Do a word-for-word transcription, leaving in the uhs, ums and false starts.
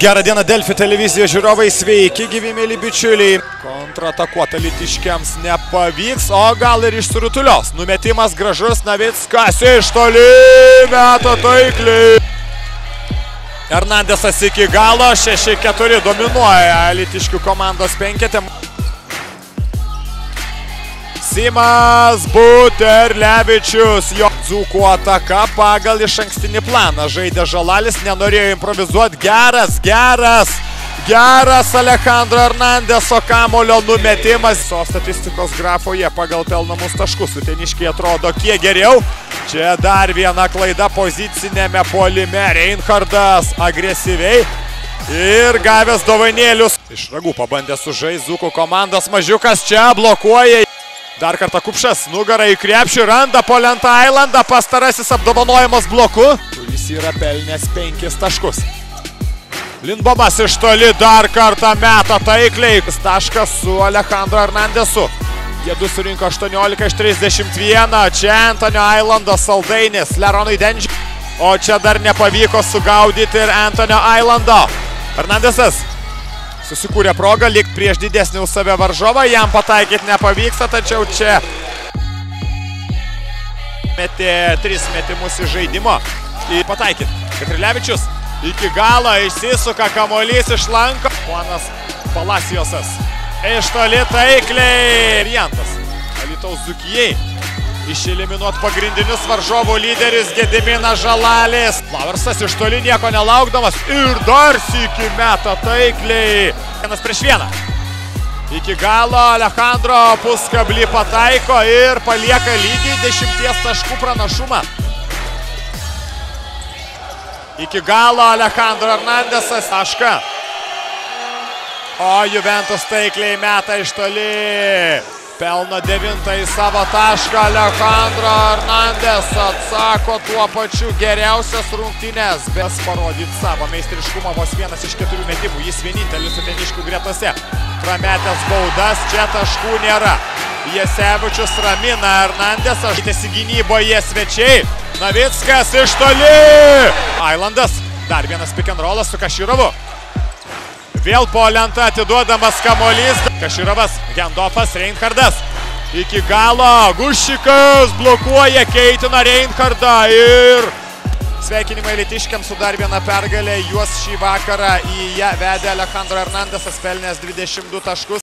Gerą dieną Delfi televizijos žiūrovai, sveiki gyvi mėly bičiuliai. Kontratakuota litiškiams nepavyks, o gal ir išsirutulios. Numetimas gražus, Navickas iš toli meta taikliai. Hernandesas iki galo, šeši keturi dominuoja litiškių komandos penketė. Simas Buterlevičius, jo dzūkų ataka pagal iš ankstinį planą. Žaidė Žalalis, nenorėjo improvizuoti. Geras, geras, geras Alejandro Hernandeso kamulio numetimas. So statistikos grafoje pagal pelnamus taškus uteniškiai atrodo kiek geriau. Čia dar viena klaida pozicinėme puolime. Reinhardas agresyviai. Ir gavęs Dovanėlius. Iš ragų pabandė sužaisti dzūkų komandos mažiukas. Čia blokuoja. Dar kartą Kupšas nugarą į krepšį, randa po lentą Ilanda, pastarasis apdovanojimas bloku, kuris yra pelnęs penkis taškus. Lindbomas iš toli dar kartą meta taikliai. Taškas su Alejandro Hernandesu. Jie du surinko aštuoniolika iš trisdešimt vieno. Čia Antonio Ilanda, Saldainis, Leronui Denži. O čia dar nepavyko sugaudyti ir Antonio Ilanda. Hernandesas susikūrė progą, lyg prieš didesnį už save varžovą, jam pataikyti nepavyksta, tačiau čia metė tris metimus į žaidimo. Pataikyti. Katriliavičius iki galo išsisuka, kamuolys išlanko. Panas Palasijosas iš toli taikliai. Variantas Alytaus Zūkijai išeliminuot pagrindinius varžovų lyderius Gediminas Žalalis. Lavarsas iš toli nieko nelaukdamas ir dar sykį meta taikliai. Vienas prieš vieną. Iki galo Alejandro puskablį pataiko ir palieka lygiai dešimties taškų pranašumą. Iki galo Alejandro Hernandesas tašką. O Juventus taikliai meta iš toli. Pelno devintą į savo tašką Alejandro Hernandez atsako tuo pačiu geriausias rungtynes. Bes parodyti savo meistriškumą vos vienas iš keturių metimų. Jis vienintelis uteniškių gretose. Prametęs baudas, čia taškų nėra. Jesevičius ramina Hernandezą. Žaidėsi gynyboje svečiai. Navickas iš toli. Islandas. Dar vienas pick and rollas su Kašyravu. Vėl po lentą atiduodamas kamuolys. Kašyravas, Gendofas, Reinhardas. Iki galo Gušikas blokuoja, keitina Reinhardą ir sveikinimai litiškiams su dar viena pergalė. Juos šį vakarą į ją vedė Alejandro Hernandesas, pelnęs dvidešimt du taškus.